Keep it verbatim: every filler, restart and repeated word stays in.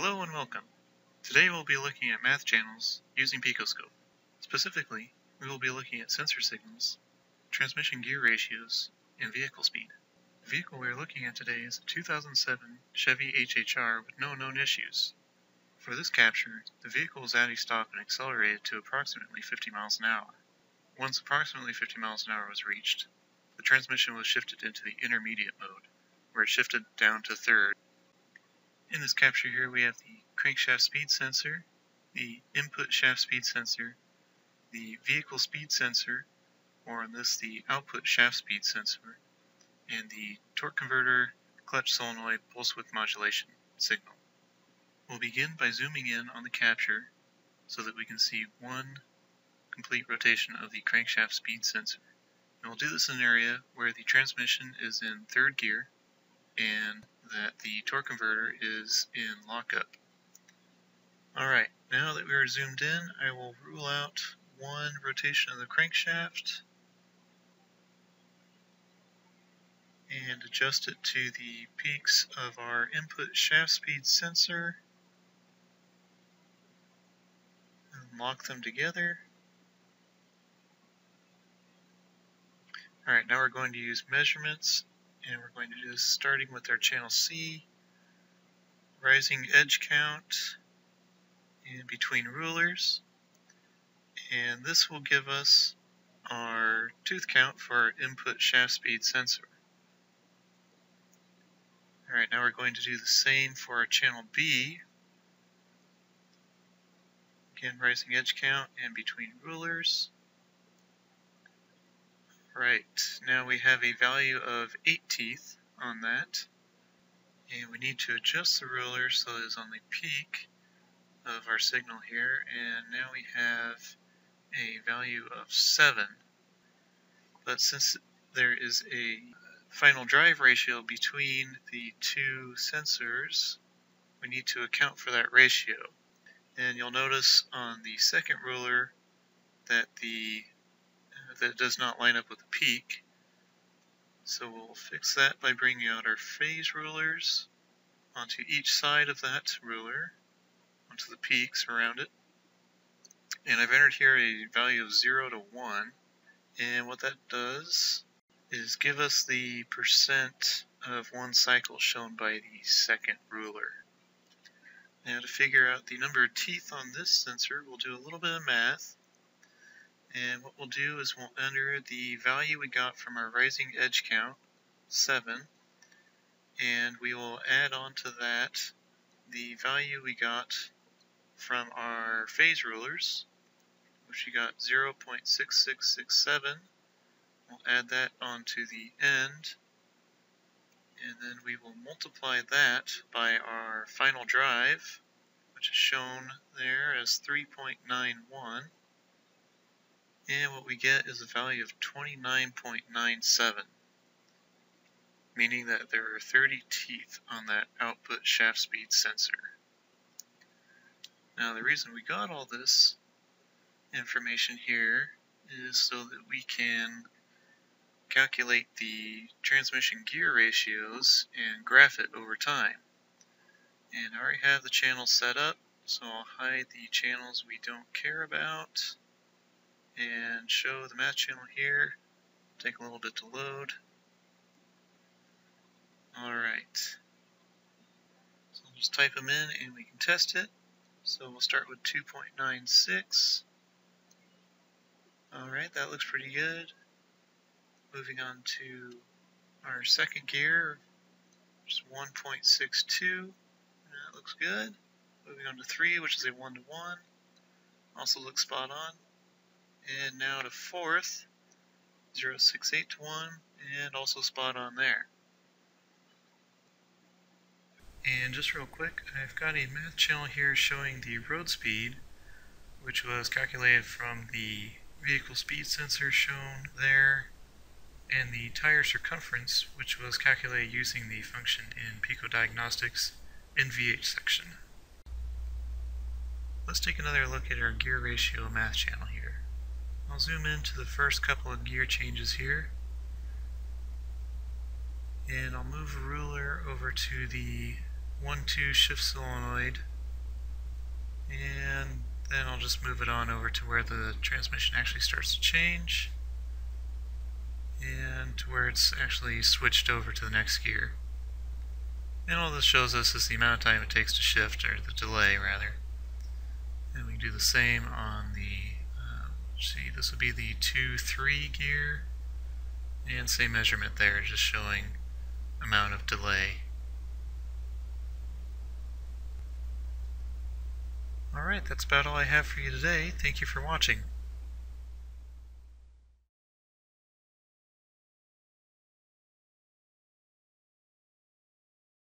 Hello and welcome. Today we'll be looking at math channels using PicoScope. Specifically, we will be looking at sensor signals, transmission gear ratios, and vehicle speed. The vehicle we are looking at today is a two thousand seven Chevy H H R with no known issues. For this capture, the vehicle was out of stop and accelerated to approximately fifty miles an hour. Once approximately fifty miles an hour was reached, the transmission was shifted into the intermediate mode, where it shifted down to third. In this capture here we have the Crankshaft Speed Sensor, the Input Shaft Speed Sensor, the Vehicle Speed Sensor, or on this the Output Shaft Speed Sensor, and the Torque Converter Clutch Solenoid Pulse Width Modulation signal. We'll begin by zooming in on the capture so that we can see one complete rotation of the Crankshaft Speed Sensor. And we'll do this in an area where the transmission is in third gear and that the torque converter is in lockup. Alright, now that we are zoomed in, I will rule out one rotation of the crankshaft and adjust it to the peaks of our input shaft speed sensor and lock them together. Alright, now we're going to use measurements. And we're going to do this starting with our channel C, rising edge count, and between rulers. And this will give us our tooth count for our input shaft speed sensor. Alright, now we're going to do the same for our channel B. Again, rising edge count and between rulers. Right, now we have a value of eight teeth on that, and we need to adjust the ruler so it is on the peak of our signal here, and now we have a value of seven. But since there is a final drive ratio between the two sensors, we need to account for that ratio. And you'll notice on the second ruler that the that it does not line up with the peak. So we'll fix that by bringing out our phase rulers onto each side of that ruler, onto the peaks around it. And I've entered here a value of zero to one. And what that does is give us the percent of one cycle shown by the second ruler. Now to figure out the number of teeth on this sensor, we'll do a little bit of math. And what we'll do is we'll enter the value we got from our rising edge count, seven, and we will add on to that the value we got from our phase rulers, which we got zero point six six six seven. We'll add that onto the end, and then we will multiply that by our final drive, which is shown there as three point nine one. And what we get is a value of twenty-nine point nine seven, meaning that there are thirty teeth on that output shaft speed sensor. Now the reason we got all this information here is so that we can calculate the transmission gear ratios and graph it over time. And I already have the channels set up, so I'll hide the channels we don't care about and show the math channel here. Take a little bit to load. Alright, so we'll just type them in and we can test it. So we'll start with two point nine six. Alright, that looks pretty good. Moving on to our second gear, which is one point six two. That looks good. Moving on to three, which is a one to one. Also looks spot on. And now to fourth, zero point six eight to one, and also spot on there. And just real quick, I've got a math channel here showing the road speed, which was calculated from the vehicle speed sensor shown there, and the tire circumference, which was calculated using the function in Pico Diagnostics N V H section. Let's take another look at our gear ratio math channel here. I'll zoom into the first couple of gear changes here, and I'll move a ruler over to the one two shift solenoid, and then I'll just move it on over to where the transmission actually starts to change and to where it's actually switched over to the next gear. And all this shows us is the amount of time it takes to shift, or the delay rather. And we can do the same on the, uh, let's see, this would be the two three gear, and same measurement there, just showing amount of delay. Alright, that's about all I have for you today. Thank you for watching.